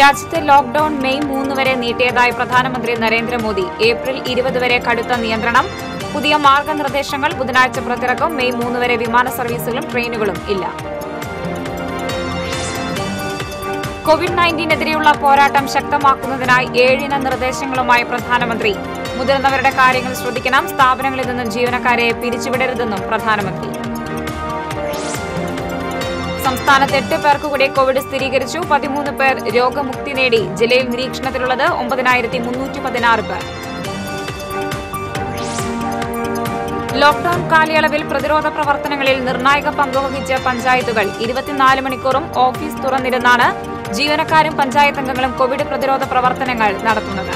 രാജ്യത്തെ lockdown May 3 വരെ നീട്ടിയതായി പ്രധാനമന്ത്രി നരേന്ദ്ര മോദി. ഏപ്രിൽ 20 വരെ കടുത്ത നിയന്ത്രണം. പുതിയ മാർഗനിർദ്ദേശങ്ങൾ ബുധനാഴ്ച പുറത്തിറക്കും. മെയ് 3 വരെ വിമാന സർവീസുകളും ട്രെയിനുകളും ഇല്ല. കോവിഡ്-19 എതിരെയുള്ള പോരാട്ടം ശക്തമാക്കുന്നതിനായി 7 നിർദ്ദേശങ്ങളുമായി പ്രധാനമന്ത്രി. മുതിർന്നവരുടെ കാര്യങ്ങൾ ശ്രദ്ധിക്കണം. സ്ഥാപനങ്ങളിൽ നിന്നും ജീവനക്കാരെ പിരിച്ചുവിടരുതെന്നും പ്രധാനമന്ത്രി. സംസ്ഥാനത്ത് 8 പേർക്ക് കൂടി കോവിഡ് സ്ഥിരീകരിച്ചു. 13 പേർ രോഗമുക്തി നേടി. ജില്ലയിൽ നിരീക്ഷണത്തിലുള്ളത് 9,316 പേർ. ലോക്ഡൌൺ കാലയളവിൽ പ്രതിരോധ പ്രവർത്തനങ്ങളിൽ നിർണായക പങ്കുവഹിച്ച പഞ്ചായത്തുകൾ. 24 മണിക്കൂറും ഓഫീസ് തുറന്നിരുന്നാണ് ജീവനക്കാരും പഞ്ചായത്തംഗങ്ങളും കോവിഡ് പ്രതിരോധ പ്രവർത്തനങ്ങൾ നടത്തുന്നത്.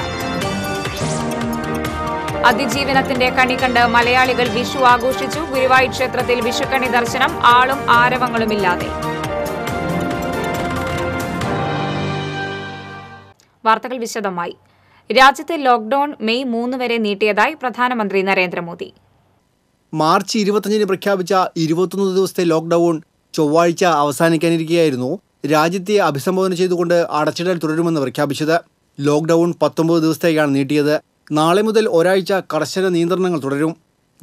അതിജീവനത്തിന്റെ കണികണ്ട് മലയാളികൾ വിഷു ആഘോഷിച്ചു. ഗുരുവായൂർ ക്ഷേത്രത്തിൽ വിഷുക്കണി ദർശനം ആളും ആരവങ്ങളുമില്ലാതെ. വാർത്തകൾ വിശദമായി. രാജ്യത്തെ ലോക്ഡൌൺ മെയ് 3 വരെ നീട്ടിയതായി പ്രധാനമന്ത്രി നരേന്ദ്രമോദി. മാർച്ച് 25-ന് പ്രഖ്യാപിച്ച 21 ദിവസത്തെ ലോക്ഡൌൺ ചൊവ്വാഴ്ച അവസാനിക്കാനിരിക്കുകയായിരുന്നു രാജ്യത്തെ അഭിസംബോധന ചെയ്തുകൊണ്ട് അടച്ചിടൽ തുടരുമെന്ന് പ്രഖ്യാപിച്ചത്. ലോക്ഡൌൺ 19 ദിവസത്തേക്കാണ് നീട്ടിയത്. നാളെ മുതൽ ഒരാഴ്ച കർശന നിയന്ത്രണങ്ങൾ തുടരും.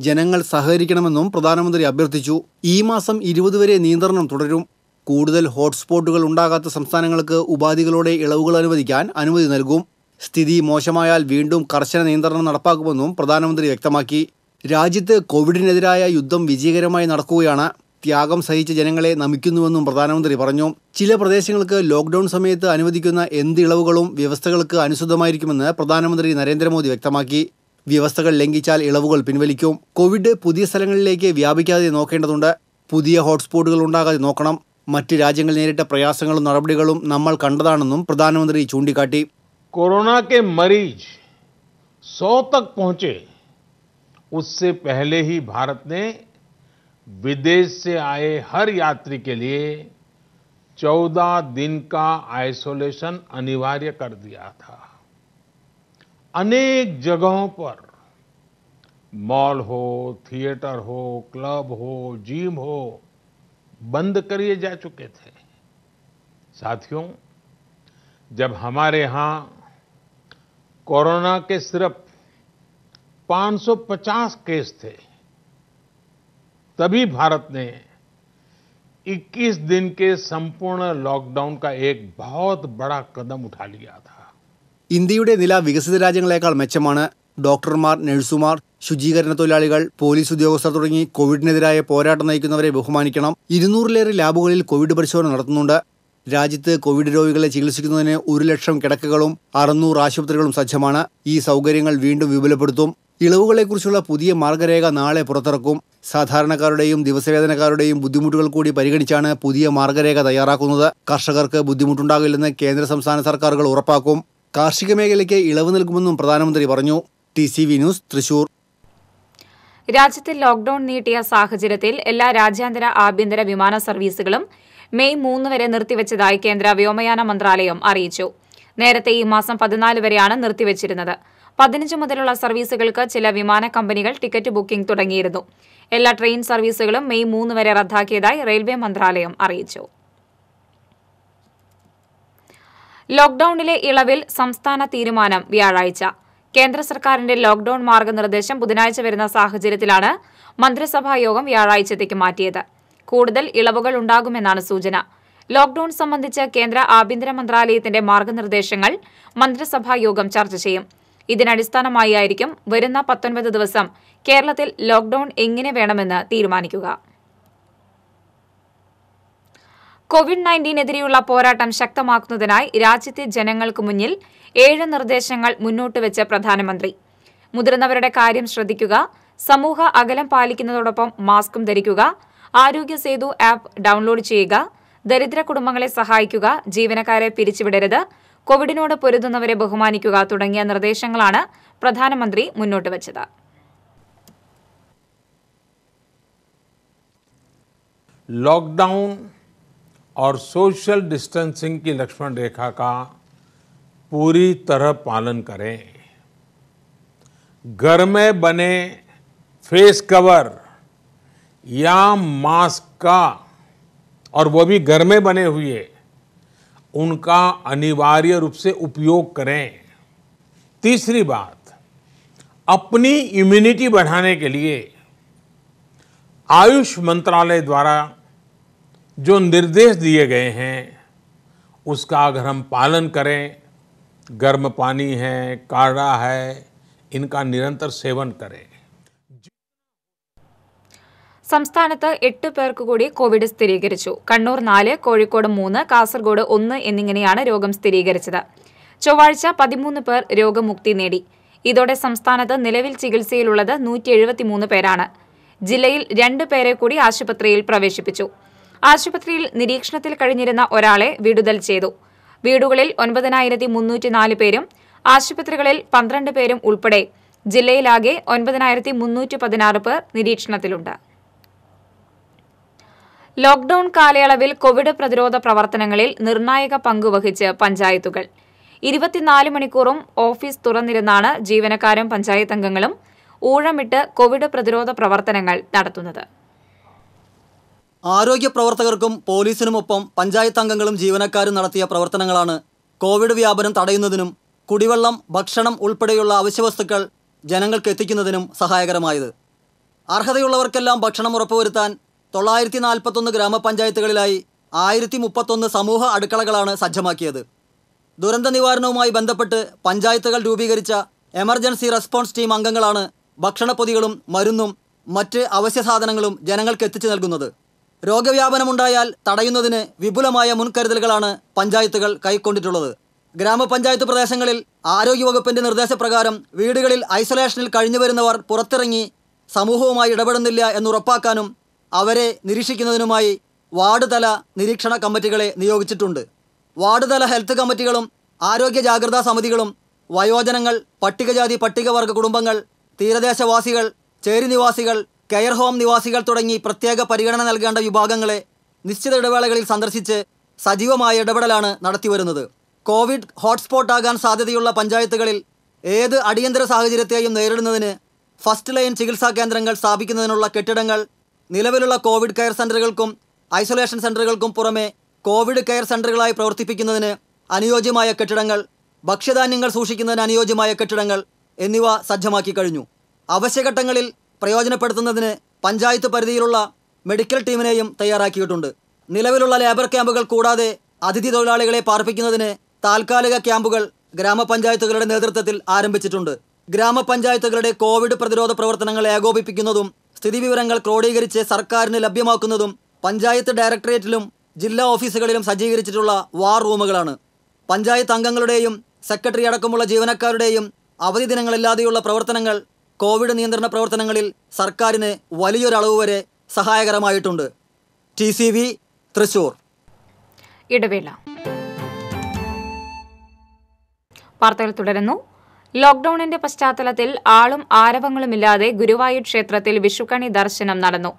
ജനങ്ങൾ സഹകരിക്കണമെന്നും പ്രധാനമന്ത്രി അഭ്യർത്ഥിച്ചു. ഈ മാസം 20 വരെ നിയന്ത്രണം തുടരും. കൂടുതൽ ഹോട്ട്സ്പോട്ടുകൾ ഉണ്ടാകാത്ത സംസ്ഥാനങ്ങൾക്ക് ഉപാധികളോടെ ഇളവുകൾ അനുവദിക്കാൻ അനുമതി നൽകും. സ്ഥിതി മോശമായാൽ വീണ്ടും കർശന നിയന്ത്രണം നടപ്പാക്കുമെന്നും പ്രധാനമന്ത്രി വ്യക്തമാക്കി. രാജ്യത്ത് കോവിഡിനെതിരായ യുദ്ധം വിജയകരമായി നടക്കുകയാണ്. ത്യാഗം സഹിച്ച ജനങ്ങളെ നമിക്കുന്നുവെന്നും പ്രധാനമന്ത്രി പറഞ്ഞു. ചില പ്രദേശങ്ങൾക്ക് ലോക്ഡൌൺ സമയത്ത് അനുവദിക്കുന്ന എന്ത് ഇളവുകളും വ്യവസ്ഥകൾക്ക് അനുസൃതമായിരിക്കുമെന്ന് പ്രധാനമന്ത്രി നരേന്ദ്രമോദി വ്യക്തമാക്കി. വ്യവസ്ഥകൾ ലംഘിച്ചാൽ ഇളവുകൾ പിൻവലിക്കും. കോവിഡ് പുതിയ സ്ഥലങ്ങളിലേക്ക് വ്യാപിക്കാതെ നോക്കേണ്ടതുണ്ട്. പുതിയ ഹോട്ട്സ്പോട്ടുകൾ ഉണ്ടാകാതെ നോക്കണം. മറ്റ് രാജ്യങ്ങൾ നേരിട്ട പ്രയാസങ്ങളും നടപടികളും നമ്മൾ കണ്ടതാണെന്നും പ്രധാനമന്ത്രി ചൂണ്ടിക്കാട്ടി. कोरोना के मरीज 100 तक पहुंचे उससे पहले ही भारत ने विदेश से आए हर यात्री के लिए 14 दिन का आइसोलेशन अनिवार्य कर दिया था। अनेक जगहों पर मॉल हो, थिएटर हो, क्लब हो, जिम हो, बंद किए जा चुके थे। साथियों, जब हमारे यहाँ कोरोना के सिर्फ 550 केस थे, तभी भारत ने 21 दिन के संपूर्ण लॉकडाउन का एक बहुत बड़ा कदम उठा लिया था। ഇന്ത്യയുടെ നില വികസിത രാജ്യങ്ങളേക്കാൾ മെച്ചമാണ്. ഡോക്ടർമാർ, നഴ്സുമാർ, ശുചീകരണ തൊഴിലാളികൾ, പോലീസ് ഉദ്യോഗസ്ഥർ തുടങ്ങി കോവിഡിനെതിരായ പോരാട്ടം നയിക്കുന്നവരെ ബഹുമാനിക്കണം. 200-ലേറെ ലാബുകളിൽ കോവിഡ് പരിശോധന നടത്തുന്നുണ്ട്. രാജ്യത്ത് കോവിഡ് രോഗികളെ ചികിത്സിക്കുന്നതിന് 1 ലക്ഷം കിടക്കകളും 600 ആശുപത്രികളും സജ്ജമാണ്. ഈ സൗകര്യങ്ങൾ വീണ്ടും വിപുലപ്പെടുത്തും. ഇളവുകളെക്കുറിച്ചുള്ള പുതിയ മാർഗരേഖ നാളെ പുറത്തിറക്കും. സാധാരണക്കാരുടെയും ദിവസവേതനക്കാരുടെയും ബുദ്ധിമുട്ടുകൾ കൂടി പരിഗണിച്ചാണ് പുതിയ മാർഗരേഖ തയ്യാറാക്കുന്നത്. കർഷകർക്ക് ബുദ്ധിമുട്ടുണ്ടാകില്ലെന്ന് കേന്ദ്ര സംസ്ഥാന സർക്കാരുകൾ ഉറപ്പാക്കും. കാർഷിക മേഖലയ്ക്ക് ഇളവ് നൽകുമെന്നും പ്രധാനമന്ത്രി പറഞ്ഞു. TCV news, Thrissur. രാജ്യത്ത് ലോക്ഡൌൺ നീട്ടിയ സാഹചര്യത്തിൽ എല്ലാ രാജ്യാന്തര ആഭ്യന്തര വിമാന സർവീസുകളും മെയ് 3 വരെ നിർത്തിവച്ചതായി കേന്ദ്ര വ്യോമയാന മന്ത്രാലയം അറിയിച്ചു. നേരത്തെ ഈ മാസം 14 വരെയാണ് നിർത്തിവച്ചിരുന്നത്. 15 മുതലുള്ള സർവീസുകൾക്ക് ചില വിമാന കമ്പനികൾ ടിക്കറ്റ് ബുക്കിംഗ് തുടങ്ങിയിരുന്നു. എല്ലാ ട്രെയിൻ സർവീസുകളും മെയ് 3 വരെ റദ്ദാക്കിയതായി റെയിൽവേ മന്ത്രാലയം അറിയിച്ചു. ലോക്ഡൌണിലെ ഇളവിൽ സംസ്ഥാന തീരുമാനം വ്യാഴാഴ്ച. കേന്ദ്ര സർക്കാരിന്റെ ലോക്ഡൌൺ മാർഗനിർദ്ദേശം ബുധനാഴ്ച വരുന്ന സാഹചര്യത്തിലാണ് മന്ത്രിസഭാ യോഗം വ്യാഴാഴ്ചത്തേക്ക് മാറ്റിയത്. കൂടുതൽ ഇളവുകൾ ഉണ്ടാകുമെന്നാണ് സൂചന. ലോക്ഡൌൺ സംബന്ധിച്ച് കേന്ദ്ര ആഭ്യന്തര മന്ത്രാലയത്തിന്റെ മാർഗനിർദ്ദേശങ്ങൾ മന്ത്രിസഭാ യോഗം ചർച്ച ചെയ്യും. ഇതിനടിസ്ഥാനമായിരിക്കും വരുന്ന 19 ദിവസം കേരളത്തിൽ ലോക്ഡൌൺ എങ്ങനെ വേണമെന്ന് തീരുമാനിക്കുക. കോവിഡ്-19 എതിരെയുള്ള പോരാട്ടം ശക്തമാക്കുന്നതിനായി രാജ്യത്തെ ജനങ്ങൾക്ക് മുന്നിൽ 7 നിർദ്ദേശങ്ങൾ മുന്നോട്ട് വെച്ച പ്രധാനമന്ത്രി. മുതിർന്നവരുടെ കാര്യം ശ്രദ്ധിക്കുക. സമൂഹ അകലം പാലിക്കുന്നതോടൊപ്പം മാസ്കും ധരിക്കുക. ആരോഗ്യ സേതു ആപ്പ് ഡൌൺലോഡ് ചെയ്യുക. ദരിദ്ര കുടുംബങ്ങളെ സഹായിക്കുക. ജീവനക്കാരെ പിരിച്ചുവിടരുത്. കോവിഡിനോട് പൊരുതുന്നവരെ ബഹുമാനിക്കുക തുടങ്ങിയ നിർദ്ദേശങ്ങളാണ് പ്രധാനമന്ത്രി മുന്നോട്ട് വച്ചത്. लॉकडाउन और सोशल डिस्टेंसिंग की लक्ष्मण रेखा का पूरी तरह पालन करें. घर में बने फेस कवर या मास्क का, और वो भी घर में बने हुए, उनका अनिवार्य रूप से उपयोग करें। तीसरी बात, अपनी इम्यूनिटी बढ़ाने के लिए आयुष मंत्रालय द्वारा जो निर्देश दिए गए हैं उसका अगर हम पालन करें, गर्म पानी है, काढ़ा है, इनका निरंतर सेवन करें। സംസ്ഥാനത്ത് 8 പേർക്ക് കൂടി കോവിഡ് സ്ഥിരീകരിച്ചു. കണ്ണൂർ 4, കോഴിക്കോട് 3, കാസർഗോഡ് 1 എന്നിങ്ങനെയാണ് രോഗം സ്ഥിരീകരിച്ചത്. ചൊവ്വാഴ്ച 13 പേർ രോഗമുക്തി നേടി. ഇതോടെ സംസ്ഥാനത്ത് നിലവിൽ ചികിത്സയിലുള്ളത് 173 പേരാണ്. ജില്ലയിൽ 2 പേരെ കൂടി ആശുപത്രിയിൽ പ്രവേശിപ്പിച്ചു. ആശുപത്രിയിൽ നിരീക്ഷണത്തിൽ കഴിഞ്ഞിരുന്ന ഒരാളെ വിടുതൽ ചെയ്തു. വീടുകളിൽ 9,304 പേരും ആശുപത്രികളിൽ 12 പേരും ഉൾപ്പെടെ ജില്ലയിലാകെ 9,316 പേർ നിരീക്ഷണത്തിലുണ്ട്. ലോക്ക്ഡൌൺ കാലയളവിൽ കോവിഡ് പ്രതിരോധ പ്രവർത്തനങ്ങളിൽ നിർണായക പങ്കുവഹിച്ച് പഞ്ചായത്തുകൾ 24 മണിക്കൂറും ഓഫീസ് തുറന്നിരുന്നാണ് ജീവനക്കാരും പഞ്ചായത്ത് അംഗങ്ങളും ഊഴമിട്ട് കോവിഡ് പ്രതിരോധ പ്രവർത്തനങ്ങൾ നടത്തുന്നത്. ആരോഗ്യ പ്രവർത്തകർക്കും പോലീസിനുമൊപ്പം പഞ്ചായത്ത് അംഗങ്ങളും ജീവനക്കാരും നടത്തിയ പ്രവർത്തനങ്ങളാണ് കോവിഡ് വ്യാപനം തടയുന്നതിനും കുടിവെള്ളം, ഭക്ഷണം ഉൾപ്പെടെയുള്ള അവശ്യവസ്തുക്കൾ ജനങ്ങൾക്ക് എത്തിക്കുന്നതിനും സഹായകരമായത്. അർഹതയുള്ളവർക്കെല്ലാം ഭക്ഷണം ഉറപ്പുവരുത്താൻ 941 ഗ്രാമപഞ്ചായത്തുകളിലായി 1031 സമൂഹ അടുക്കളകളാണ് സജ്ജമാക്കിയത്. ദുരന്ത നിവാരണവുമായി ബന്ധപ്പെട്ട് പഞ്ചായത്തുകൾ രൂപീകരിച്ച എമർജൻസി റെസ്പോൺസ് ടീം അംഗങ്ങളാണ് ഭക്ഷണപ്പൊതികളും മരുന്നും മറ്റ് അവശ്യ സാധനങ്ങളും ജനങ്ങൾക്ക് എത്തിച്ചു നൽകുന്നത്. രോഗവ്യാപനമുണ്ടായാൽ തടയുന്നതിന് വിപുലമായ മുൻകരുതലുകളാണ് പഞ്ചായത്തുകൾ കൈക്കൊണ്ടിട്ടുള്ളത്. ഗ്രാമപഞ്ചായത്ത് പ്രദേശങ്ങളിൽ ആരോഗ്യവകുപ്പിൻ്റെ നിർദ്ദേശപ്രകാരം വീടുകളിൽ ഐസൊലേഷനിൽ കഴിഞ്ഞു വരുന്നവർ പുറത്തിറങ്ങി സമൂഹവുമായി ഇടപെടുന്നില്ല എന്നുറപ്പാക്കാനും അവരെ നിരീക്ഷിക്കുന്നതിനുമായി വാർഡ് തല നിരീക്ഷണ കമ്മിറ്റികളെ നിയോഗിച്ചിട്ടുണ്ട്. വാർഡ് തല ഹെൽത്ത് കമ്മിറ്റികളും ആരോഗ്യ ജാഗ്രതാ സമിതികളും വയോജനങ്ങൾ, പട്ടികജാതി പട്ടികവർഗ കുടുംബങ്ങൾ, തീരദേശവാസികൾ, ചേരി നിവാസികൾ, കെയർ ഹോം നിവാസികൾ തുടങ്ങി പ്രത്യേക പരിഗണന നൽകേണ്ട വിഭാഗങ്ങളെ നിശ്ചിത ഇടവേളകളിൽ സന്ദർശിച്ച് സജീവമായ ഇടപെടലാണ് നടത്തിവരുന്നത്. കോവിഡ് ഹോട്ട്സ്പോട്ടാകാൻ സാധ്യതയുള്ള പഞ്ചായത്തുകളിൽ ഏത് അടിയന്തര സാഹചര്യത്തെയും നേരിടുന്നതിന് ഫസ്റ്റ് ലൈൻ ചികിത്സാ കേന്ദ്രങ്ങൾ സ്ഥാപിക്കുന്നതിനുള്ള കെട്ടിടങ്ങൾ നിലവിലുള്ള കോവിഡ് കെയർ സെൻ്ററുകൾക്കും ഐസൊലേഷൻ സെൻ്ററുകൾക്കും പുറമെ കോവിഡ് കെയർ സെൻ്ററുകളായി പ്രവർത്തിപ്പിക്കുന്നതിന് അനുയോജ്യമായ കെട്ടിടങ്ങൾ, ഭക്ഷ്യധാന്യങ്ങൾ സൂക്ഷിക്കുന്നതിന് അനുയോജ്യമായ കെട്ടിടങ്ങൾ എന്നിവ സജ്ജമാക്കി കഴിഞ്ഞു. അവശ്യഘട്ടങ്ങളിൽ പ്രയോജനപ്പെടുത്തുന്നതിന് പഞ്ചായത്ത് പരിധിയിലുള്ള മെഡിക്കൽ ടീമിനെയും തയ്യാറാക്കിയിട്ടുണ്ട്. നിലവിലുള്ള ലേബർ ക്യാമ്പുകൾ കൂടാതെ അതിഥി തൊഴിലാളികളെ പാർപ്പിക്കുന്നതിന് താൽക്കാലിക ക്യാമ്പുകൾ ഗ്രാമപഞ്ചായത്തുകളുടെ നേതൃത്വത്തിൽ ആരംഭിച്ചിട്ടുണ്ട്. ഗ്രാമപഞ്ചായത്തുകളുടെ കോവിഡ് പ്രതിരോധ പ്രവർത്തനങ്ങൾ ഏകോപിപ്പിക്കുന്നതും സ്ഥിതിവിവരങ്ങൾ ക്രോഡീകരിച്ച് സർക്കാരിന് ലഭ്യമാക്കുന്നതും പഞ്ചായത്ത് ഡയറക്ടറേറ്റിലും ജില്ലാ ഓഫീസുകളിലും സജ്ജീകരിച്ചിട്ടുള്ള വാർ റൂമുകളാണ്. പഞ്ചായത്ത് അംഗങ്ങളുടെയും സെക്രട്ടറി അടക്കമുള്ള ജീവനക്കാരുടെയും അവധി ദിനങ്ങളില്ലാതെയുള്ള പ്രവർത്തനങ്ങൾ കോവിഡ് നിയന്ത്രണ പ്രവർത്തനങ്ങളിൽ സർക്കാരിന് വലിയൊരളവ് വരെ സഹായകരമായിട്ടുണ്ട്. TCV, തൃശൂർ. ഇടവേള വാർത്തകൾ തുടരുന്നു. ലോക്ക്ഡൌണിന്റെ പശ്ചാത്തലത്തിൽ ആളും ആരവങ്ങളുമില്ലാതെ ഗുരുവായൂർ ക്ഷേത്രത്തിൽ വിഷുക്കണി ദർശനം നടന്നു.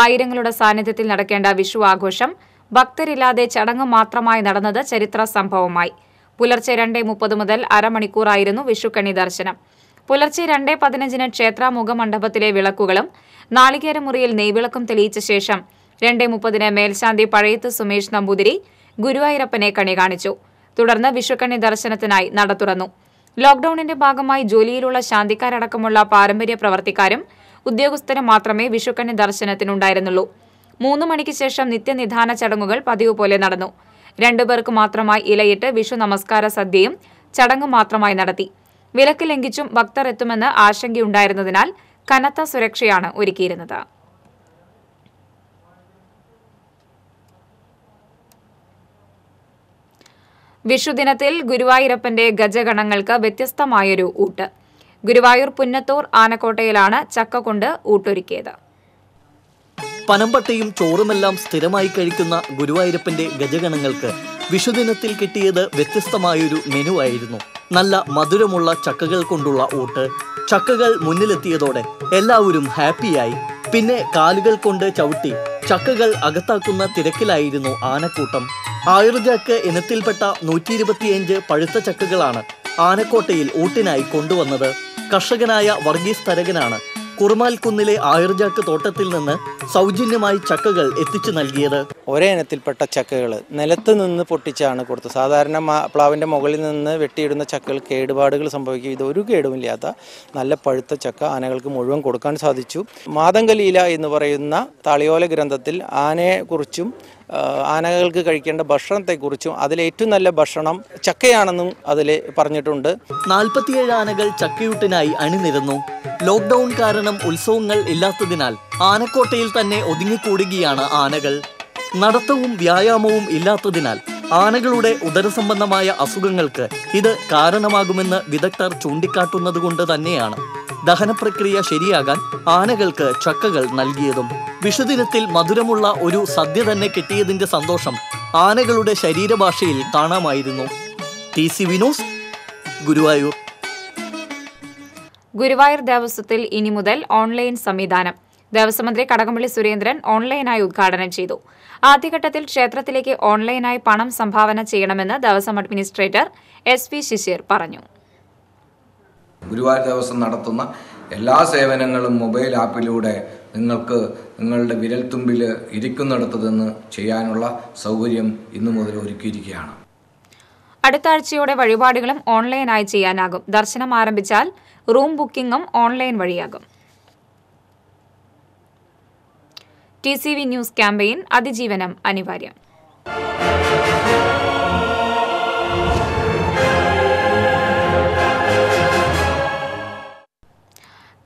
ആയിരങ്ങളുടെ സാന്നിധ്യത്തിൽ നടക്കേണ്ട വിഷു ആഘോഷം ഭക്തരില്ലാതെ ചടങ്ങ് മാത്രമായി നടന്നത് ചരിത്ര സംഭവമായി. പുലർച്ചെ 2:30 മുതൽ അരമണിക്കൂറായിരുന്നു വിഷുക്കണി ദർശനം. പുലർച്ചെ 2:15-ന് ക്ഷേത്രാമുഖ മണ്ഡപത്തിലെ വിളക്കുകളും നാളികേരമുറിയിൽ നെയ്വിളക്കും തെളിയിച്ച ശേഷം 2:30-ന് മേൽശാന്തി പഴയത്ത് സുമേഷ് നമ്പൂതിരി ഗുരുവായൂരപ്പനെ കണി കാണിച്ചു. തുടർന്ന് വിഷുക്കണി ദർശനത്തിനായി നട തുറന്നു. ലോക്ക്ഡൌണിന്റെ ഭാഗമായി ജോലിയിലുള്ള ശാന്തിക്കാരടക്കമുള്ള പാരമ്പര്യ പ്രവർത്തിക്കാരും ഉദ്യോഗസ്ഥരും മാത്രമേ വിഷുക്കണി ദർശനത്തിനുണ്ടായിരുന്നുള്ളൂ. 3 മണിക്ക് ശേഷം നിത്യനിധാന ചടങ്ങുകൾ പതിവ് പോലെ നടന്നു. 2 പേർക്ക് മാത്രമായി ഇലയിട്ട് വിഷു നമസ്കാര സദ്യയും ചടങ്ങ് മാത്രമായി നടത്തി. വിലക്ക് ലംഘിച്ചും ഭക്തർ എത്തുമെന്ന് ആശങ്കയുണ്ടായിരുന്നതിനാൽ കനത്ത സുരക്ഷയാണ് ഒരുക്കിയിരുന്നത്. വിഷുദിനത്തിൽ ഗുരുവായൂരപ്പന്റെ ഗജഗണങ്ങൾക്ക് വ്യത്യസ്തമായൊരു ഊട്ട്. ഗുരുവായൂർ പുന്നത്തൂർ ആനക്കോട്ടയിലാണ് ചക്കകൊണ്ട് ഊട്ടൊരുക്കിയത്. പനമ്പട്ടയും ചോറുമെല്ലാം സ്ഥിരമായി കഴിക്കുന്ന ഗുരുവായൂരപ്പന്റെ ഗജഗണങ്ങൾക്ക് വിഷുദിനത്തിൽ കിട്ടിയത് വ്യത്യസ്തമായൊരു മെനു ആയിരുന്നു. നല്ല മധുരമുള്ള ചക്കകൾ കൊണ്ടുള്ള ഊട്ട്. ചക്കകൾ മുന്നിലെത്തിയതോടെ എല്ലാവരും ഹാപ്പിയായി. പിന്നെ കാലുകൾ കൊണ്ട് ചവിട്ടി ചക്കകൾ അകത്താക്കുന്ന തിരക്കിലായിരുന്നു ആനക്കൂട്ടം. ആയുർചാക്ക് ഇനത്തിൽപ്പെട്ട 125 പഴുത്ത ചക്കകളാണ് ആനക്കോട്ടയിൽ ഊട്ടിനായി കൊണ്ടുവന്നത്. കർഷകനായ വർഗീസ് തരകനാണ് കുറുമാൽക്കുന്നിലെ ആയിർചാക്ക് തോട്ടത്തിൽ നിന്ന് സൗജന്യമായി ചക്കകൾ എത്തിച്ചു നൽകിയത്. ഒരേ ഇനത്തിൽപ്പെട്ട ചക്കകൾ നിലത്ത് നിന്ന് പൊട്ടിച്ചാണ് കൊടുത്തത്. സാധാരണ പ്ലാവിൻ്റെ മുകളിൽ നിന്ന് വെട്ടിയിടുന്ന ചക്കകൾ കേടുപാടുകൾ സംഭവിക്കും. ഇത് ഒരു കേടുമില്ലാത്ത നല്ല പഴുത്ത ചക്ക ആനകൾക്ക് മുഴുവൻ കൊടുക്കാൻ സാധിച്ചു. മാതംഗലീല എന്ന് പറയുന്ന താളിയോല ഗ്രന്ഥത്തിൽ ആനയെക്കുറിച്ചും ആനകൾക്ക് കഴിക്കേണ്ട ഭക്ഷണത്തെക്കുറിച്ചും അതിലേറ്റവും നല്ല ഭക്ഷണം ചക്കയാണെന്നും അതിൽ പറഞ്ഞിട്ടുണ്ട്. 47 ആനകൾ ചക്കയൂട്ടിനായി അണിനിരന്നു. ലോക്ക്ഡൌൺ കാരണം ഉത്സവങ്ങൾ ഇല്ലാത്തതിനാൽ ആനക്കോട്ടയിൽ തന്നെ ഒതുങ്ങിക്കൂടുകയാണ് ആനകൾ. നടത്തവും വ്യായാമവും ഇല്ലാത്തതിനാൽ ആനകളുടെ ഉദരസംബന്ധമായ അസുഖങ്ങൾക്ക് ഇത് കാരണമാകുമെന്ന് വിദഗ്ധർ ചൂണ്ടിക്കാട്ടുന്നത് കൊണ്ട് തന്നെയാണ് ദഹനപ്രക്രിയ ശരിയാകാൻ ആനകൾക്ക് ചക്കകൾ നൽകിയതും. വിഷുദിനത്തിൽ മധുരമുള്ള ഒരു സദ്യ തന്നെ കിട്ടിയതിന്റെ സന്തോഷം ആനകളുടെ ശരീരഭാഷയിൽ കാണാമായിരുന്നു. TCV news, Guruvayur. ഗുരുവായൂർ ദേവസ്വത്തിൽ ഇനി മുതൽ ഓൺലൈൻ സംവിധാനം. ദേവസ്വം മന്ത്രി കടകംപള്ളി സുരേന്ദ്രൻ ഓൺലൈനായി ഉദ്ഘാടനം ചെയ്തു. ആദ്യഘട്ടത്തിൽ ക്ഷേത്രത്തിലേക്ക് ഓൺലൈനായി പണം സംഭാവന ചെയ്യണമെന്ന് ദേവസ്വം അഡ്മിനിസ്ട്രേറ്റർ SV ശിശിർ പറഞ്ഞു. ഗുരുവായൂർ ദേവസ്വം നടത്തുന്ന എല്ലാ സേവനങ്ങളും മൊബൈൽ ആപ്പിലൂടെ നിങ്ങൾക്ക് നിങ്ങളുടെ വിരൽത്തുമ്പിൽ ഇരിക്കുന്നിടത്ത് നിന്ന് ചെയ്യാനുള്ള സൗകര്യം ഇന്നു മുതൽ ഒരുക്കിയിരിക്കുകയാണ്. അടുത്ത ആഴ്ചയോടെ വഴിപാടുകളും ഓൺലൈനായി ചെയ്യാനാകും. ദർശനം ആരംഭിച്ചാൽ റൂം ബുക്കിംഗും ഓൺലൈൻ വഴിയാകും. TCV ന്യൂസ് ക്യാമ്പയിൻ അതിജീവനം അനിവാര്യം.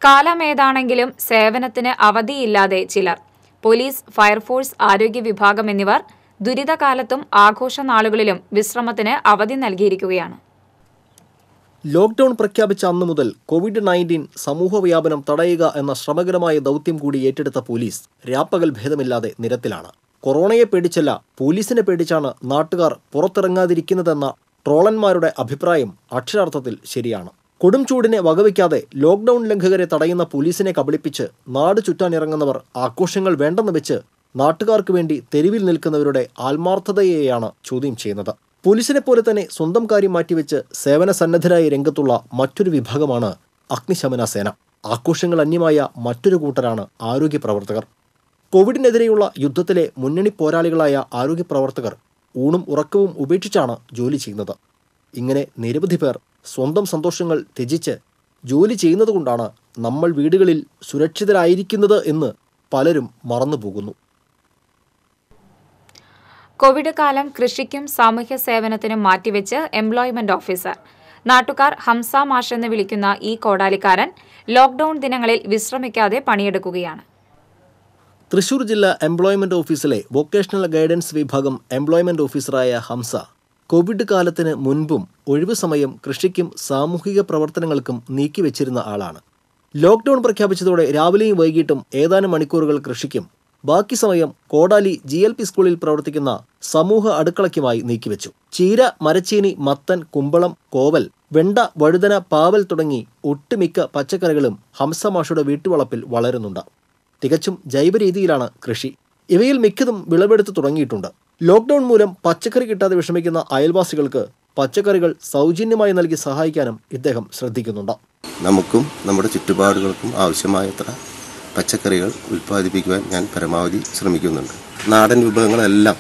കാലമേതാണെങ്കിലും സേവനത്തിന് അവധിയില്ലാതെ ചിലർ. പോലീസ്, ഫയർഫോഴ്സ്, ആരോഗ്യ വിഭാഗം എന്നിവർ ദുരിതകാലത്തും ആഘോഷ നാളുകളിലും വിശ്രമത്തിന് അവധി നൽകിയിരിക്കുകയാണ്. ലോക്ക്ഡൌൺ പ്രഖ്യാപിച്ച അന്നു മുതൽ COVID-19 സമൂഹ വ്യാപനം തടയുക എന്ന ശ്രമകരമായ ദൗത്യം കൂടി ഏറ്റെടുത്ത പോലീസ് രാപ്പകൽ ഭേദമില്ലാതെ നിരത്തിലാണ്. കൊറോണയെ പേടിച്ചല്ല, പോലീസിനെ പേടിച്ചാണ് നാട്ടുകാർ പുറത്തിറങ്ങാതിരിക്കുന്നതെന്ന ട്രോളന്മാരുടെ അഭിപ്രായം അക്ഷരാർത്ഥത്തിൽ ശരിയാണ്. കൊടും ചൂടിനെ വകവയ്ക്കാതെ ലോക്ക്ഡൌൺ ലംഘകരെ തടയുന്ന പോലീസിനെ കബളിപ്പിച്ച് നാട് ചുറ്റാനിറങ്ങുന്നവർ ആഘോഷങ്ങൾ വേണ്ടെന്ന് വെച്ച് നാട്ടുകാർക്ക് വേണ്ടി തെരുവിൽ നിൽക്കുന്നവരുടെ ആത്മാർത്ഥതയെയാണ് ചോദ്യം ചെയ്യുന്നത്. പോലീസിനെ പോലെ തന്നെ സ്വന്തം കാര്യം മാറ്റിവെച്ച് സേവന സന്നദ്ധരായി രംഗത്തുള്ള മറ്റൊരു വിഭാഗമാണ് അഗ്നിശമന സേന. ആഘോഷങ്ങൾ അന്യമായ മറ്റൊരു കൂട്ടരാണ് ആരോഗ്യ പ്രവർത്തകർ. കോവിഡിനെതിരെയുള്ള യുദ്ധത്തിലെ മുന്നണി പോരാളികളായ ആരോഗ്യ പ്രവർത്തകർ ഊണും ഉറക്കവും ഉപേക്ഷിച്ചാണ് ജോലി ചെയ്യുന്നത്. ഇങ്ങനെ നിരവധി പേർ സ്വന്തം സന്തോഷങ്ങൾ ത്യജിച്ച് ജോലി ചെയ്യുന്നത് കൊണ്ടാണ് നമ്മൾ വീടുകളിൽ സുരക്ഷിതരായിരിക്കുന്നത് എന്ന് പലരും മറന്നുപോകുന്നു. കോവിഡ് കാലം കൃഷിക്കും സാമൂഹ്യ സേവനത്തിനും മാറ്റിവെച്ച് എംപ്ലോയ്മെന്റ് ഓഫീസർ, നാട്ടുകാർ ഹംസ മാഷ് എന്ന് വിളിക്കുന്ന ഈ കോടാലിക്കാരൻ ലോക്ക്ഡൌൺ ദിനങ്ങളിൽ വിശ്രമിക്കാതെ പണിയെടുക്കുകയാണ്. തൃശൂർ ജില്ലാ എംപ്ലോയ്മെന്റ് ഓഫീസിലെ വൊക്കേഷണൽ ഗൈഡൻസ് വിഭാഗം എംപ്ലോയ്മെന്റ് ഓഫീസറായ ഹംസ കോവിഡ് കാലത്തിന് മുൻപും ഒഴിവ് സമയം കൃഷിക്കും സാമൂഹിക പ്രവർത്തനങ്ങൾക്കും നീക്കിവെച്ചിരുന്ന ആളാണ്. ലോക്ക്ഡൌൺ പ്രഖ്യാപിച്ചതോടെ രാവിലെയും വൈകിട്ടും ഏതാനും മണിക്കൂറുകൾ കൃഷിക്കും ബാക്കി സമയം കോടാലി GLP സ്കൂളിൽ പ്രവർത്തിക്കുന്ന സമൂഹ അടുക്കളയ്ക്കുമായി നീക്കിവെച്ചു. ചീര, മരച്ചീനി, മത്തൻ, കുമ്പളം, കോവൽ, വെണ്ട, വഴുതന, പാവൽ തുടങ്ങി ഒട്ടുമിക്ക പച്ചക്കറികളും ഹംസമാഷയുടെ വീട്ടുവളപ്പിൽ വളരുന്നുണ്ട്. തികച്ചും ജൈവ രീതിയിലാണ് കൃഷി. ഇവയിൽ മിക്കതും വിളവെടുത്ത് തുടങ്ങിയിട്ടുണ്ട്. ലോക്ക്ഡൌൺ മൂലം പച്ചക്കറി കിട്ടാതെ വിഷമിക്കുന്ന അയൽവാസികൾക്ക് പച്ചക്കറികൾ സൗജന്യമായി നൽകി സഹായിക്കാനും ഇദ്ദേഹം ശ്രദ്ധിക്കുന്നുണ്ട്. നമുക്കും നമ്മുടെ ചുറ്റുപാടുകൾക്കും ആവശ്യമായത്ര പച്ചക്കറികൾ ഉൽപ്പാദിപ്പിക്കുവാൻ ഞാൻ പരമാവധി ശ്രമിക്കുന്നുണ്ട്. നാടൻ വിഭവങ്ങളെല്ലാം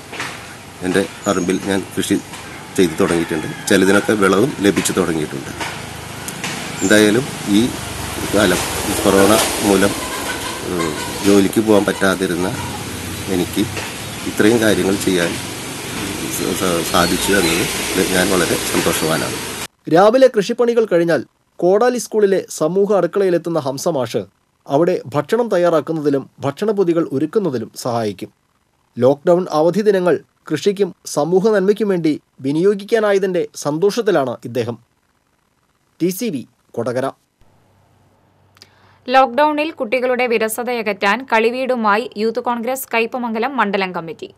എൻ്റെ പറമ്പിൽ ഞാൻ കൃഷി ചെയ്തു തുടങ്ങിയിട്ടുണ്ട്. ചിലതിനൊക്കെ വിളവും ലഭിച്ചു തുടങ്ങിയിട്ടുണ്ട്. എന്തായാലും ഈ കാലം കൊറോണ മൂലം ജോലിക്ക് പോകാൻ പറ്റാതിരുന്ന എനിക്ക് ഇത്രയും കാര്യങ്ങൾ ചെയ്യാൻ സാധിച്ചു എന്നത് ഞാൻ വളരെ സന്തോഷവാനാണ്. രാവിലെ കൃഷിപ്പണികൾ കഴിഞ്ഞാൽ കോടാലി സ്കൂളിലെ സമൂഹ അടുക്കളയിലെത്തുന്ന ഹംസമാഷ് അവിടെ ഭക്ഷണം തയ്യാറാക്കുന്നതിലും ഭക്ഷണപൊതികൾ ഒരുക്കുന്നതിലും സഹായിക്കും. ലോക്ക്ഡൌൺ അവധി ദിനങ്ങൾ കൃഷിക്കും സമൂഹ നന്മയ്ക്കും വേണ്ടി വിനിയോഗിക്കാനായതിൻ്റെ സന്തോഷത്തിലാണ് ഇദ്ദേഹം. TCV കൊടകര. ലോക്ക്ഡൌണിൽ കുട്ടികളുടെ വിരസതയകറ്റാൻ കളിവീടുമായി യൂത്ത് കോൺഗ്രസ് കയ്പമംഗലം മണ്ഡലം കമ്മിറ്റി.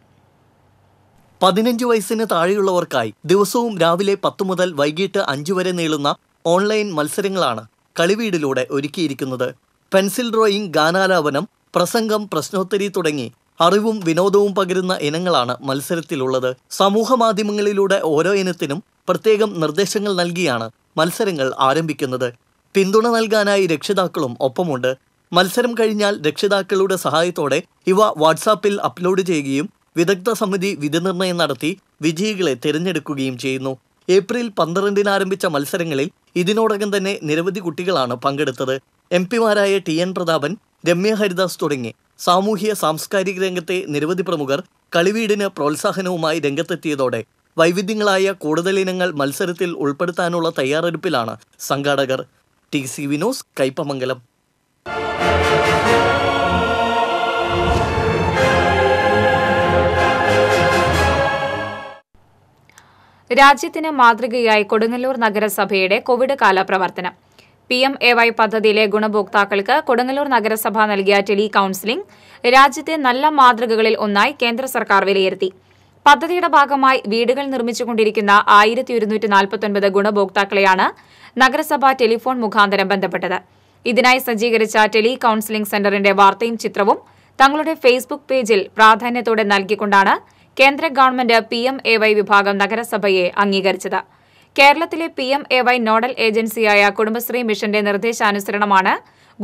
15 വയസ്സിന് താഴെയുള്ളവർക്കായി ദിവസവും രാവിലെ 10 മുതൽ വൈകിട്ട് 5 വരെ നീളുന്ന ഓൺലൈൻ മത്സരങ്ങളാണ് കളിവീടിലൂടെ ഒരുക്കിയിരിക്കുന്നത്. പെൻസിൽ ഡ്രോയിങ്, ഗാനാലാപനം, പ്രസംഗം, പ്രശ്നോത്തരി തുടങ്ങി അറിവും വിനോദവും പകരുന്ന ഇനങ്ങളാണ് മത്സരത്തിലുള്ളത്. സമൂഹ മാധ്യമങ്ങളിലൂടെ ഓരോ ഇനത്തിനും പ്രത്യേകം നിർദ്ദേശങ്ങൾ നൽകിയാണ് മത്സരങ്ങൾ ആരംഭിക്കുന്നത്. പിന്തുണ നൽകാനായി രക്ഷിതാക്കളും ഒപ്പമുണ്ട്. മത്സരം കഴിഞ്ഞാൽ രക്ഷിതാക്കളുടെ സഹായത്തോടെ ഇവ വാട്സാപ്പിൽ അപ്ലോഡ് ചെയ്യുകയും വിദഗ്ധ സമിതി വിധിനിർണ്ണയം നടത്തി വിജയികളെ തിരഞ്ഞെടുക്കുകയും ചെയ്യുന്നു. ഏപ്രിൽ 12 ആരംഭിച്ച മത്സരങ്ങളിൽ ഇതിനോടകം തന്നെ നിരവധി കുട്ടികളാണ് പങ്കെടുത്തത്. എംപിമാരായ TN പ്രതാപൻ, രമ്യ ഹരിദാസ് തുടങ്ങി സാമൂഹ്യ സാംസ്കാരിക രംഗത്തെ നിരവധി പ്രമുഖർ കളിവീടിന് പ്രോത്സാഹനവുമായി രംഗത്തെത്തിയതോടെ വൈവിധ്യങ്ങളായ കൂടുതലിനങ്ങൾ മത്സരത്തിൽ ഉൾപ്പെടുത്താനുള്ള തയ്യാറെടുപ്പിലാണ് സംഘാടകർ. TCV news, Kaipamangalam. രാജ്യത്തിന് മാതൃകയായി കൊടുങ്ങല്ലൂർ നഗരസഭയുടെ കോവിഡ് കാല പ്രവർത്തനം. PMAY പദ്ധതിയിലെ ഗുണഭോക്താക്കൾക്ക് കൊടുങ്ങല്ലൂർ നഗരസഭ നൽകിയ ടെലി കൌൺസിലിംഗ് രാജ്യത്തെ നല്ല മാതൃകകളിൽ ഒന്നായി കേന്ദ്ര സർക്കാർ വിലയിരുത്തി. പദ്ധതിയുടെ ഭാഗമായി വീടുകൾ നിർമ്മിച്ചുകൊണ്ടിരിക്കുന്ന 1149 ഗുണഭോക്താക്കളെയാണ് നഗരസഭ ടെലിഫോൺ മുഖാന്തരം ബന്ധപ്പെട്ടത്. ഇതിനായി സജ്ജീകരിച്ച ടെലി കൌൺസിലിംഗ് സെന്ററിന്റെ വാർത്തയും ചിത്രവും തങ്ങളുടെ ഫേസ്ബുക്ക് പേജിൽ പ്രാധാന്യത്തോടെ നൽകിക്കൊണ്ടാണ് കേന്ദ്ര ഗവൺമെന്റ് PMAY വിഭാഗം നഗരസഭയെ അംഗീകരിച്ചത്. കേരളത്തിലെ PMAY നോഡൽ ഏജൻസിയായ കുടുംബശ്രീ മിഷന്റെ നിർദ്ദേശാനുസരണമാണ്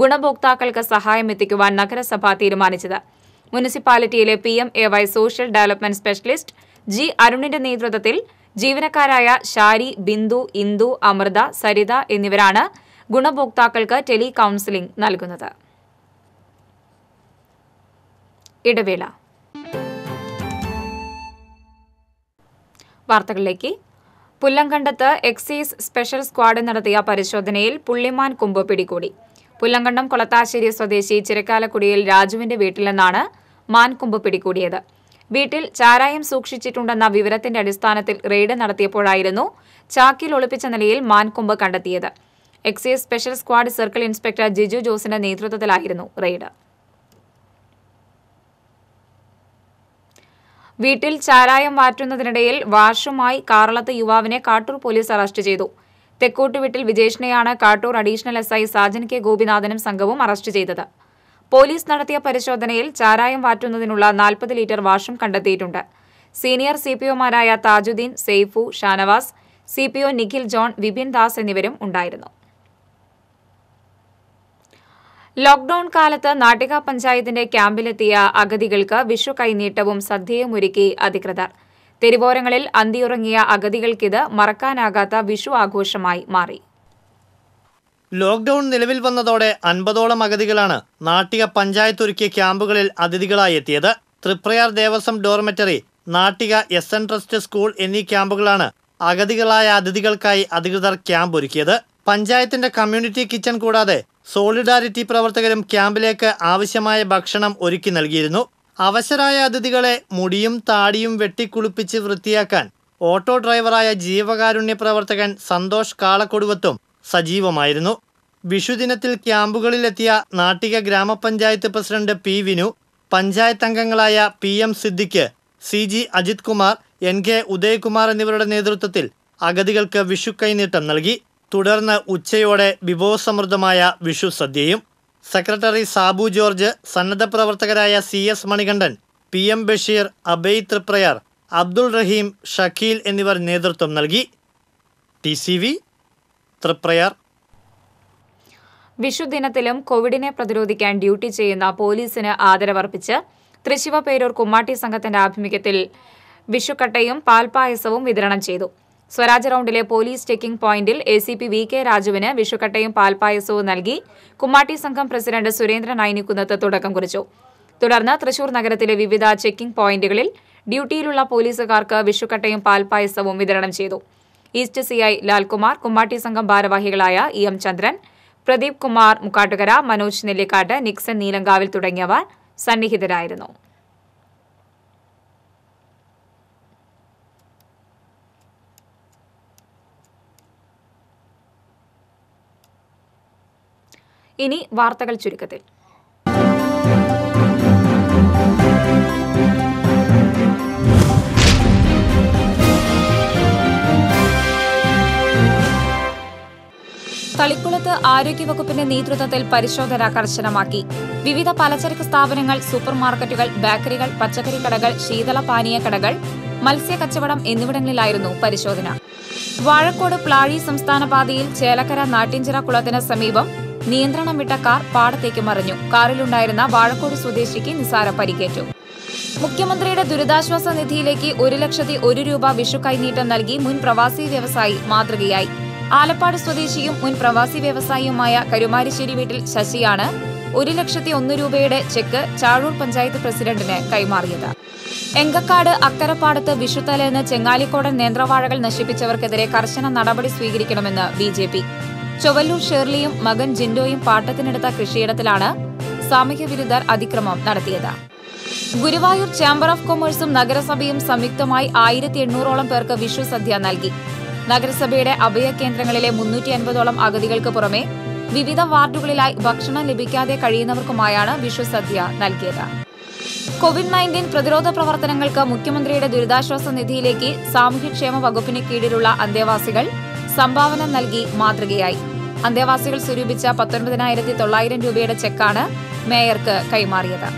ഗുണഭോക്താക്കൾക്ക് സഹായം എത്തിക്കുവാൻ നഗരസഭ തീരുമാനിച്ചത്. മുനിസിപ്പാലിറ്റിയിലെ PMAY social development specialist G അരുണിന്റെ നേതൃത്വത്തിൽ ജീവനക്കാരായ ഷാരി, ബിന്ദു, ഇന്ദു, അമൃത, സരിത എന്നിവരാണ് ഗുണഭോക്താക്കൾക്ക് ടെലി കൌൺസിലിംഗ് നൽകുന്നത്. ഇടവേള വാർത്തകളിലേക്ക്. പുല്ലങ്കണ്ടത്ത് എക്സൈസ് സ്പെഷ്യൽ സ്ക്വാഡ് നടത്തിയ പരിശോധനയിൽ പുള്ളിമാൻ കൊമ്പ് പിടികൂടി. പുല്ലങ്കണ്ടം കൊളത്താശ്ശേരി സ്വദേശി ചിരക്കാലക്കുടിയിൽ രാജുവിന്റെ വീട്ടിൽ നിന്നാണ് മാൻകൊമ്പ് പിടികൂടിയത്. വീട്ടിൽ ചാരായം സൂക്ഷിച്ചിട്ടുണ്ടെന്ന വിവരത്തിന്റെ അടിസ്ഥാനത്തിൽ റെയ്ഡ് നടത്തിയപ്പോഴായിരുന്നു ചാക്കിൽ ഒളിപ്പിച്ച നിലയിൽ മാൻകൊമ്പ് കണ്ടെത്തിയത്. Excise special squad circle inspector Jiju ജോസിന്റെ നേതൃത്വത്തിലായിരുന്നു റെയ്ഡ്. വീട്ടിൽ ചാരായം വാറ്റുന്നതിനിടയിൽ വാഷുമായി കാറളത്ത് യുവാവിനെ കാട്ടൂർ പോലീസ് അറസ്റ്റ് ചെയ്തു. തെക്കോട്ട് വീട്ടിൽ വിജേഷിനെയാണ് Kattoor additional SI Sajan K ഗോപിനാഥനും സംഘവും അറസ്റ്റ് ചെയ്തത്. പോലീസ് നടത്തിയ പരിശോധനയിൽ ചാരായം വാറ്റുന്നതിനുള്ള 40 ലിറ്റർ വാഷും കണ്ടെത്തിയിട്ടുണ്ട്. സീനിയർ CPO മാരായ താജുദ്ദീൻ, സെയ്ഫു, ഷാനവാസ്, CPO നിഖിൽ ജോൺ, വിപിൻ ദാസ് എന്നിവരും ഉണ്ടായിരുന്നു. ലോക്ഡൌൺ കാലത്ത് നാട്ടിക പഞ്ചായത്തിന്റെ ക്യാമ്പിലെത്തിയ അഗതികൾക്ക് വിഷു കൈനീട്ടവും സദ്യയും ഒരുക്കി അധികൃതർ. തെരുവോരങ്ങളിൽ അന്തിയുറങ്ങിയ അഗതികൾക്കിത് മറക്കാനാകാത്ത വിഷു ആഘോഷമായി മാറി. ലോക്ഡൌൺ നിലവിൽ വന്നതോടെ 50ഓളം അഗതികളാണ് നാട്ടിക പഞ്ചായത്ത് ഒരുക്കിയ ക്യാമ്പുകളിൽ അതിഥികളായി എത്തിയത്. Triprayar Devaswom dormitory, Nattika SN trust school എന്നീ ക്യാമ്പുകളാണ് അഗതികളായ അതിഥികൾക്കായി അധികൃതർ ക്യാമ്പ് ഒരുക്കിയത്. പഞ്ചായത്തിന്റെ കമ്മ്യൂണിറ്റി കിച്ചൺ കൂടാതെ സോളിഡാരിറ്റി പ്രവർത്തകരും ക്യാമ്പിലേക്ക് ആവശ്യമായ ഭക്ഷണം ഒരുക്കി നൽകിയിരുന്നു. അവശരായ അതിഥികളെ മുടിയും താടിയും വെട്ടിക്കുളിപ്പിച്ച് വൃത്തിയാക്കാൻ ഓട്ടോ ഡ്രൈവറായ ജീവകാരുണ്യ പ്രവർത്തകൻ സന്തോഷ് കാളക്കൊടുവത്തും സജീവമായിരുന്നു. വിഷുദിനത്തിൽ ക്യാമ്പുകളിലെത്തിയ നാട്ടിക ഗ്രാമപഞ്ചായത്ത് പ്രസിഡന്റ് P. വിനു, പഞ്ചായത്ത് അംഗങ്ങളായ P. M. Siddique, C. G. Ajith Kumar, N. K. Udayakumar എന്നിവരുടെ നേതൃത്വത്തിൽ അഗതികൾക്ക് വിഷു കൈനീട്ടം നൽകി. തുടർന്ന് ഉച്ചയോടെ വിഭവസമൃദ്ധമായ വിഷു സദ്യയും. സെക്രട്ടറി സാബു ജോർജ്, സന്നദ്ധ പ്രവർത്തകരായ C. S. Manikandan, P. M. Basheer, Abhay Triprayar, Abdul റഹീം, ഷക്കീൽ എന്നിവർ നേതൃത്വം നൽകി. TCV തൃപ്രയാർ. വിഷുദിനത്തിലും കോവിഡിനെ പ്രതിരോധിക്കാൻ ഡ്യൂട്ടി ചെയ്യുന്ന പോലീസിന് ആദരവർപ്പിച്ച് തൃശിവ പേരൂർ കുമ്മാട്ടി സംഘത്തിന്റെ ആഭിമുഖ്യത്തിൽ വിഷുക്കട്ടയും പാൽപ്പായസവും വിതരണം ചെയ്തു. സ്വരാജ് റൌണ്ടിലെ പോലീസ് ചെക്കിംഗ് പോയിന്റിൽ ACP V. കെ. രാജുവിന് വിഷുക്കട്ടയും പാൽപ്പായസവും നൽകി കുമ്മാട്ടി സംഘം പ്രസിഡന്റ് സുരേന്ദ്രൻ അയനിക്കുന്നത്ത് തുടക്കം കുറിച്ചു. തുടർന്ന് തൃശൂർ നഗരത്തിലെ വിവിധ ചെക്കിംഗ് പോയിന്റുകളിൽ ഡ്യൂട്ടിയിലുള്ള പോലീസുകാർക്ക് വിഷുക്കട്ടയും പാൽപ്പായസവും വിതരണം ചെയ്തു. ഈസ്റ്റ് CI ലാൽകുമാർ, കുമ്മാട്ടി സംഘം ഭാരവാഹികളായ E. M. Chandran, Pradeep Kumar Mukkattukara, Manoj Nellikkattu, Nixon Neelankavil തുടങ്ങിയവർ സന്നിഹിതരായിരുന്നു. ഇനി വാർത്തകൾ ചുരുക്കത്തിൽ. തളിക്കുളത്ത് ആരോഗ്യവകുപ്പിന്റെ നേതൃത്വത്തിൽ പരിശോധന കർശനമാക്കി. വിവിധ പലചരക്ക് സ്ഥാപനങ്ങൾ, സൂപ്പർ മാർക്കറ്റുകൾ, ബേക്കറികൾ, പച്ചക്കറി കടകൾ, ശീതളപാനീയ കടകൾ, മത്സ്യ കച്ചവടം എന്നിവിടങ്ങളിലായിരുന്നു പരിശോധന. വാഴക്കോട് പ്ലാഴി സംസ്ഥാന പാതയിൽ ചേലക്കര നാട്ടിഞ്ചിറ കുളത്തിന് സമീപം നിയന്ത്രണം വിട്ട കാർ പാടത്തേക്ക് മറിഞ്ഞു. കാറിലുണ്ടായിരുന്ന വാഴക്കോട് സ്വദേശിക്ക് നിസാര പരിക്കേറ്റു. മുഖ്യമന്ത്രിയുടെ ദുരിതാശ്വാസ നിധിയിലേക്ക് 1,00,001 രൂപ വിഷുക്കൈ നീട്ടം നൽകി മുൻ പ്രവാസി വ്യവസായി മാതൃകയായി. ആലപ്പാട് സ്വദേശിയും മുൻ പ്രവാസി വ്യവസായിയുമായ കരുമാരിശ്ശേരി വീട്ടിൽ ശശിയാണ് 1,01,001 രൂപയുടെ ചെക്ക് ചാഴൂർ പഞ്ചായത്ത് പ്രസിഡന്റിന് കൈമാറിയത്. എങ്കക്കാട് അക്കരപ്പാടത്ത് വിഷുത്തലേന്ന് ചെങ്ങാലിക്കോടൻ നേന്ത്രവാഴകൾ നശിപ്പിച്ചവർക്കെതിരെ കർശന നടപടി സ്വീകരിക്കണമെന്ന് BJP. ചൊവ്വല്ലൂർ ഷേർലിയും മകൻ ജിൻഡോയും പാട്ടത്തിനെടുത്ത കൃഷിയിടത്തിലാണ് സാമൂഹ്യവിരുദ്ധർ അതിക്രമം നടത്തിയത്. ഗുരുവായൂർ ചേംബർ ഓഫ് കൊമേഴ്സും നഗരസഭയും സംയുക്തമായി 1,800-ഓളം പേർക്ക് വിഷു സദ്യ നൽകി. നഗരസഭയുടെ അഭയകേന്ദ്രങ്ങളിലെ 350-ഓളം അഗതികൾക്ക് പുറമെ വിവിധ വാർഡുകളിലായി ഭക്ഷണം ലഭിക്കാതെ കഴിയുന്നവർക്കുമായാണ് വിഷു സദ്യ നൽകിയത്. COVID-19 പ്രതിരോധ പ്രവർത്തനങ്ങൾക്ക് മുഖ്യമന്ത്രിയുടെ ദുരിതാശ്വാസ നിധിയിലേക്ക് സാമൂഹ്യക്ഷേമ വകുപ്പിന് കീഴിലുള്ള അന്തേവാസികൾ സംഭാവന നൽകി മാതൃകയായി. അന്തേവാസികൾ സ്വരൂപിച്ച 19,900 രൂപയുടെ ചെക്കാണ് മേയർക്ക് കൈമാറിയത്.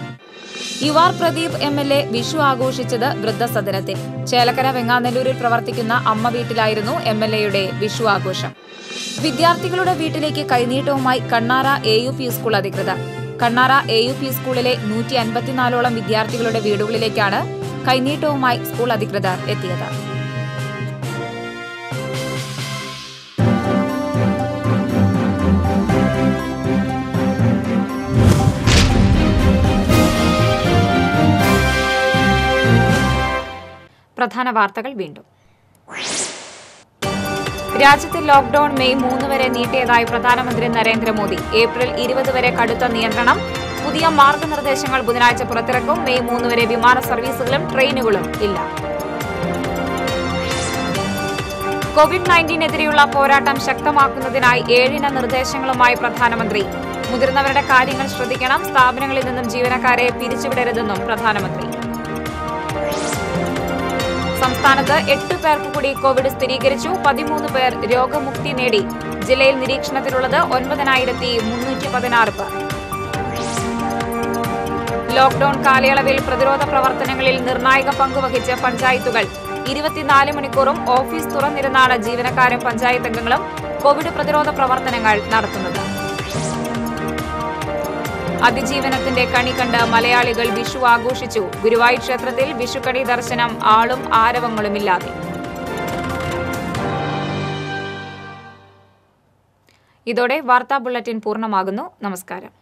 യുവാർ പ്രദീപ് MLA വിഷു ആഘോഷിച്ചത് വൃദ്ധസദനത്തിൽ. ചേലക്കര വെങ്ങാനല്ലൂരിൽ പ്രവർത്തിക്കുന്ന അമ്മ വീട്ടിലായിരുന്നു MLAയുടെ വിഷു ആഘോഷം. വിദ്യാർത്ഥികളുടെ വീട്ടിലേക്ക് കൈനീട്ടവുമായി കണ്ണാറ AUP സ്കൂൾ അധികൃതർ. കണ്ണാറ AUP സ്കൂളിലെ 154-ഓളം വിദ്യാർത്ഥികളുടെ വീടുകളിലേക്കാണ് കൈനീട്ടവുമായി സ്കൂൾ അധികൃതർ എത്തിയത്. പ്രധാന വാർത്തകൾ വീണ്ടും. രാജ്യത്തെ ലോക്ഡൌൺ May 3 വരെ നീട്ടിയതായി പ്രധാനമന്ത്രി നരേന്ദ്രമോദി. April 20 വരെ കടുത്ത നിയന്ത്രണം. പുതിയ മാർഗനിർദ്ദേശങ്ങൾ ബുധനാഴ്ച പുറത്തിറക്കും. May 3 വരെ വിമാന സർവീസുകളും ട്രെയിനുകളും ഇല്ല. COVID-19-നെതിരെയുള്ള പോരാട്ടം ശക്തമാക്കുന്നതിനായി 7 നിർദ്ദേശങ്ങളുമായി പ്രധാനമന്ത്രി. മുതിർന്നവരുടെ കാര്യങ്ങൾ ശ്രദ്ധിക്കണം. സ്ഥാപനങ്ങളിൽ നിന്നും ജീവനക്കാരെ പിരിച്ചുവിടരുതെന്നും പ്രധാനമന്ത്രി. സംസ്ഥാനത്ത് 8 പേർക്ക് കൂടി കോവിഡ് സ്ഥിരീകരിച്ചു. 13 പേർ രോഗമുക്തി നേടി. ജില്ലയിൽ നിരീക്ഷണത്തിലുള്ളത് 9,316 പേർ. ലോക്ഡൌൺ കാലയളവിൽ പ്രതിരോധ പ്രവർത്തനങ്ങളിൽ നിർണായക പങ്കുവഹിച്ച പഞ്ചായത്തുകൾ. 24 മണിക്കൂറും ഓഫീസ് തുറന്നിരുന്നാണ് ജീവനക്കാരും പഞ്ചായത്തംഗങ്ങളും കോവിഡ് പ്രതിരോധ പ്രവർത്തനങ്ങൾ നടത്തുന്നത്. അതിജീവനത്തിന്റെ കണി കണ്ട് മലയാളികൾ വിഷു ആഘോഷിച്ചു. ഗുരുവായൂർ ക്ഷേത്രത്തിൽ വിഷുക്കണി ദർശനം ആളും ആരവങ്ങളുമില്ലാതെ. ഇതോടെ വാർത്താ ബുള്ളറ്റിൻ പൂർണ്ണമാകുന്നു. നമസ്കാരം.